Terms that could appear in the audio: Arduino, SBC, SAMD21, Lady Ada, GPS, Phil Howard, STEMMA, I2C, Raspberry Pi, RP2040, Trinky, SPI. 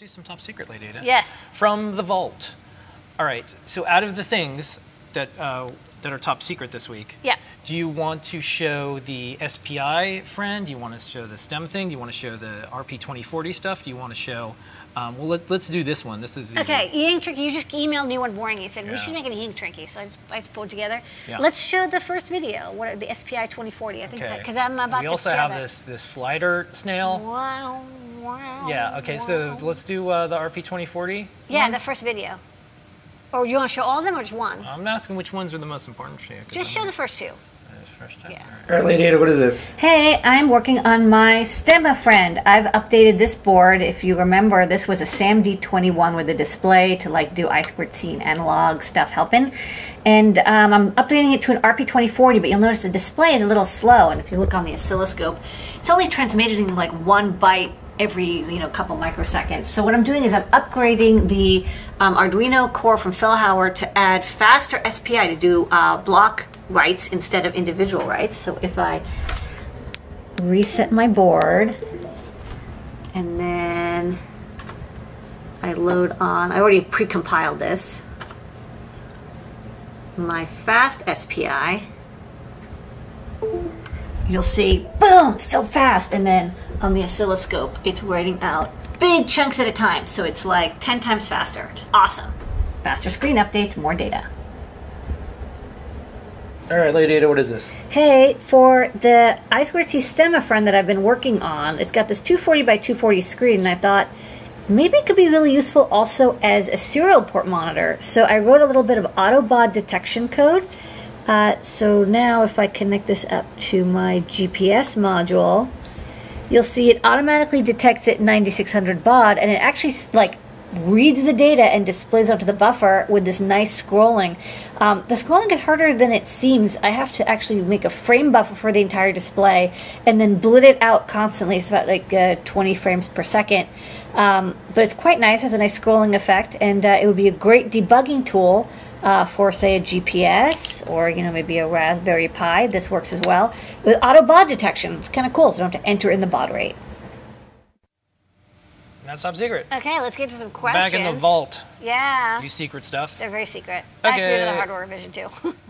Let's do some top secret, Lady Ada. Yes. From the vault. All right. So out of the things that that are top secret this week, yeah. Do you want to show the SPI friend? Do you want to show the STEM thing? Do you want to show the RP2040 stuff? Do you want to show? Well, let's do this one. This is easy. Okay. E-ink Trinky. You just emailed me one boring. You said we should make an e-ink Trinky. So I just pulled it together. Yeah. Let's show the first video. What the SPI 2040? I think because I'm about to. We also have that. this slider snail. Wow. Wow. Yeah. Okay. Wow. So let's do the RP2040. Yeah, ones. The first video. Or you want to show all of them or just one? I'm asking which ones are the most important for you. Just show the first two. First time. Yeah. All right, Lady Ada, what is this? Hey, I'm working on my STEMMA friend. I've updated this board. If you remember, this was a SAMD21 with a display to like do I2C and analog stuff helping. And I'm updating it to an RP2040, but you'll notice the display is a little slow. And if you look on the oscilloscope, it's only transmitting like 1 byte every couple microseconds. So what I'm doing is I'm upgrading the Arduino core from Phil Howard to add faster SPI to do block writes instead of individual writes. So if I reset my board and then I load on, I already pre-compiled this, my fast SPI, you'll see, boom, still fast. And then on the oscilloscope, it's writing out big chunks at a time. So it's like 10 times faster. It's awesome. Faster screen updates, more data. All right, Lady Ada, what is this? Hey, for the I2C STEMMA friend that I've been working on, it's got this 240 by 240 screen, and I thought maybe it could be really useful also as a serial port monitor. So I wrote a little bit of AutoBAud detection code. So now if I connect this up to my GPS module, you'll see it automatically detects at 9600 baud, and it actually like reads the data and displays onto the buffer with this nice scrolling. The scrolling is harder than it seems. I have to actually make a frame buffer for the entire display and then blit it out constantly. It's about like 20 frames per second. But it's quite nice. It has a nice scrolling effect, and it would be a great debugging tool for, say, a GPS or maybe a Raspberry Pi. This works as well with auto baud detection. It's kind of cool, so you don't have to enter in the baud rate. That's top secret. Okay, let's get to some questions. Back in the vault. Yeah. You secret stuff. They're very secret. Okay. I have to do another hardware revision too.